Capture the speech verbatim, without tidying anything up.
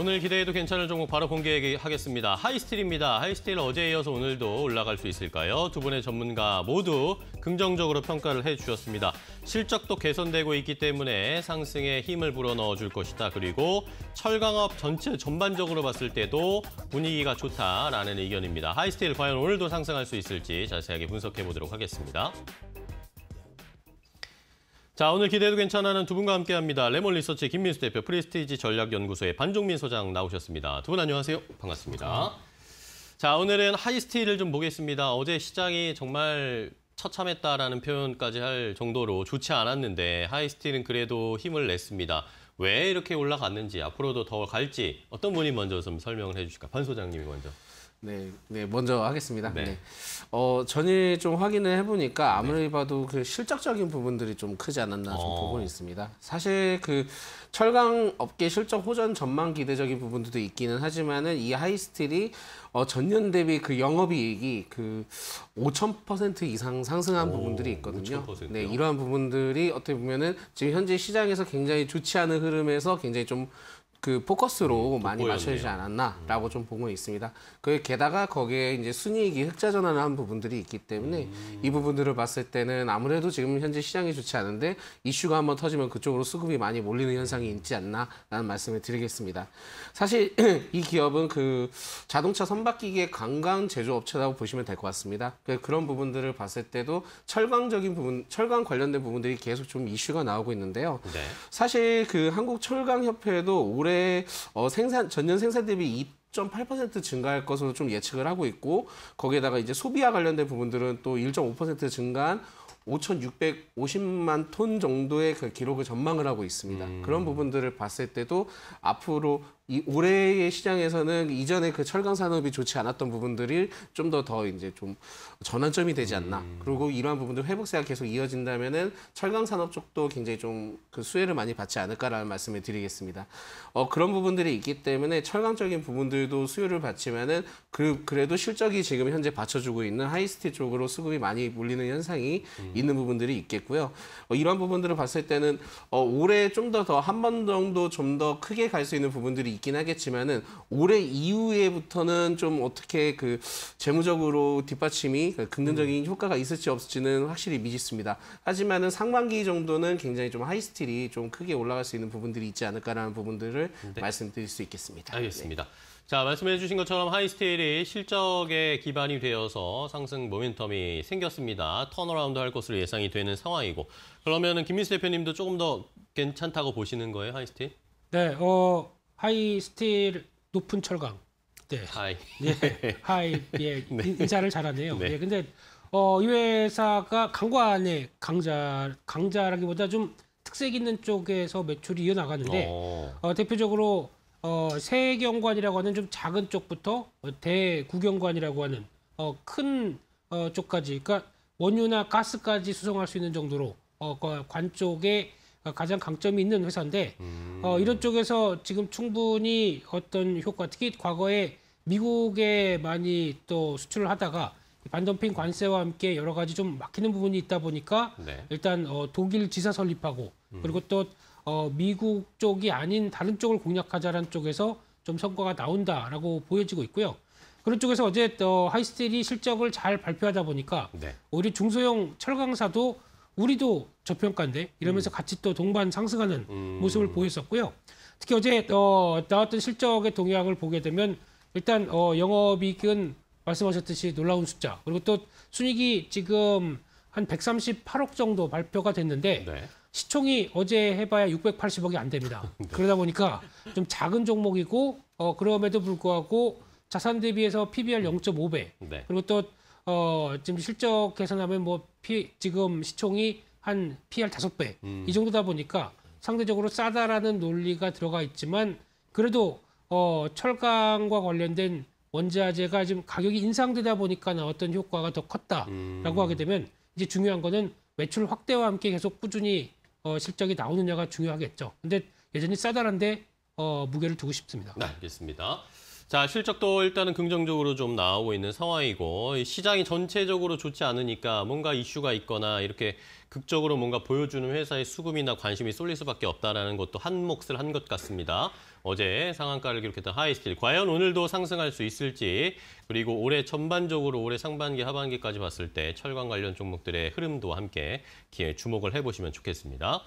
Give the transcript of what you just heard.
오늘 기대해도 괜찮을 종목 바로 공개하겠습니다. 하이스틸입니다. 하이스틸 어제에 이어서 오늘도 올라갈 수 있을까요? 두 분의 전문가 모두 긍정적으로 평가를 해주셨습니다. 실적도 개선되고 있기 때문에 상승에 힘을 불어넣어 줄 것이다. 그리고 철강업 전체 전반적으로 봤을 때도 분위기가 좋다라는 의견입니다. 하이스틸 과연 오늘도 상승할 수 있을지 자세하게 분석해 보도록 하겠습니다. 자, 오늘 기대해도 괜찮아는 두 분과 함께합니다. 레몬 리서치 김민수 대표, 프리스티지 전략연구소의 반종민 소장 나오셨습니다. 두 분 안녕하세요. 반갑습니다. 자, 오늘은 하이스틸을 좀 보겠습니다. 어제 시장이 정말 처참했다라는 표현까지 할 정도로 좋지 않았는데 하이스틸은 그래도 힘을 냈습니다. 왜 이렇게 올라갔는지, 앞으로도 더 갈지 어떤 분이 먼저 좀 설명을 해주실까? 반 소장님이 먼저. 네, 네, 먼저 하겠습니다. 네. 네. 어, 전일 좀 확인을 해보니까 아무리 네. 봐도 그 실적적인 부분들이 좀 크지 않았나 좀 어. 보고 있습니다. 사실 그 철강 업계 실적 호전 전망 기대적인 부분들도 있기는 하지만은 이 하이스틸이 어, 전년 대비 그 영업이익이 그 오천 퍼센트 이상 상승한 오, 부분들이 있거든요. 오천 퍼센트요? 네, 이러한 부분들이 어떻게 보면은 지금 현재 시장에서 굉장히 좋지 않은 흐름에서 굉장히 좀 그 포커스로 음, 많이 맞춰지지 않았나라고 음. 좀 보고 있습니다. 그 게다가 거기에 이제 순이익이 흑자 전환을 한 부분들이 있기 때문에 음. 이 부분들을 봤을 때는 아무래도 지금 현재 시장이 좋지 않은데 이슈가 한번 터지면 그쪽으로 수급이 많이 몰리는 현상이 있지 않나라는 말씀을 드리겠습니다. 사실 이 기업은 그 자동차 선박기계 관광 제조업체라고 보시면 될 것 같습니다. 그런 부분들을 봤을 때도 철강적인 부분, 철강 관련된 부분들이 계속 좀 이슈가 나오고 있는데요. 네. 사실 그 한국철강협회도 올해 어, 생산, 전년 생산 대비 이 점 팔 퍼센트 증가할 것으로 좀 예측을 하고 있고, 거기에다가 이제 소비와 관련된 부분들은 또 일 점 오 퍼센트 증가한 오천육백오십만 톤 정도의 그 기록을 전망을 하고 있습니다. 음. 그런 부분들을 봤을 때도 앞으로 이 올해의 시장에서는 이전에 그 철강 산업이 좋지 않았던 부분들이 좀 더 더 이제 좀 전환점이 되지 않나. 음. 그리고 이러한 부분들 회복세가 계속 이어진다면은 철강 산업 쪽도 굉장히 좀 그 수혜를 많이 받지 않을까라는 말씀을 드리겠습니다. 어 그런 부분들이 있기 때문에 철강적인 부분들도 수요를 받지만은 그 그래도 실적이 지금 현재 받쳐주고 있는 하이스틸 쪽으로 수급이 많이 몰리는 현상이 음. 있는 부분들이 있겠고요. 어, 이런 부분들을 봤을 때는 어, 올해 좀 더 더 한 번 정도 좀 더 크게 갈 수 있는 부분들이 있긴 하겠지만은 올해 이후에부터는 좀 어떻게 그 재무적으로 뒷받침이 긍정적인 음. 효과가 있을지 없을지는 확실히 미지수입니다. 하지만은 상반기 정도는 굉장히 좀 하이스틸이 좀 크게 올라갈 수 있는 부분들이 있지 않을까라는 부분들을 네. 말씀드릴 수 있겠습니다. 알겠습니다. 네. 자, 말씀해 주신 것처럼 하이스틸이 실적에 기반이 되어서 상승 모멘텀이 생겼습니다. 턴어라운드 할 것으로 예상이 되는 상황이고, 그러면은 김민수 대표님도 조금 더 괜찮다고 보시는 거예요, 하이스틸? 네, 어. 하이스틸 높은 철강. 네. 하이. 예. 하이. 예. 네. 인사를 잘하네요. 네. 예. 근데 어, 이 회사가 강관의 강자 강자라기보다 좀 특색 있는 쪽에서 매출이 이어나가는데 어, 대표적으로 어, 세경관이라고 하는 좀 작은 쪽부터 대구경관이라고 하는 어, 큰 어, 쪽까지, 그러니까 원유나 가스까지 수송할 수 있는 정도로 어, 관 쪽에 가장 강점이 있는 회사인데 음. 어, 이런 쪽에서 지금 충분히 어떤 효과, 특히 과거에 미국에 많이 또 수출을 하다가 반덤핑 관세와 함께 여러 가지 좀 막히는 부분이 있다 보니까 네. 일단 어, 독일 지사 설립하고 음. 그리고 또 어, 미국 쪽이 아닌 다른 쪽을 공략하자라는 쪽에서 좀 성과가 나온다라고 보여지고 있고요. 그런 쪽에서 어제 어, 하이스틸이 실적을 잘 발표하다 보니까 네. 우리 중소형 철강사도 우리도 저평가인데 이러면서 음. 같이 또 동반 상승하는 음. 모습을 보였었고요. 특히 어제 어, 나왔던 실적의 동향을 보게 되면 일단 어, 영업이익은 말씀하셨듯이 놀라운 숫자, 그리고 또 순이익이 지금 한 백삼십팔억 정도 발표가 됐는데 네. 시총이 어제 해봐야 육백팔십억이 안 됩니다. 네. 그러다 보니까 좀 작은 종목이고 어, 그럼에도 불구하고 자산 대비해서 피비알 영 점 오 배 네. 그리고 또 어, 지금 실적 계산하면 뭐 피, 지금 시총이 한 피알 다섯 배 음. 이 정도다 보니까 상대적으로 싸다라는 논리가 들어가 있지만, 그래도 어, 철강과 관련된 원자재가 지금 가격이 인상되다 보니까 나왔던 효과가 더 컸다라고 음. 하게 되면 이제 중요한 거는 매출 확대와 함께 계속 꾸준히 어, 실적이 나오느냐가 중요하겠죠. 근데 여전히 싸다란데 어, 무게를 두고 싶습니다. 네, 알겠습니다. 자, 실적도 일단은 긍정적으로 좀 나오고 있는 상황이고, 시장이 전체적으로 좋지 않으니까 뭔가 이슈가 있거나 이렇게 극적으로 뭔가 보여주는 회사의 수급이나 관심이 쏠릴 수밖에 없다라는 것도 한 몫을 한 것 같습니다. 어제 상한가를 기록했던 하이스틸, 과연 오늘도 상승할 수 있을지, 그리고 올해 전반적으로 올해 상반기, 하반기까지 봤을 때 철강 관련 종목들의 흐름도 함께 주목을 해보시면 좋겠습니다.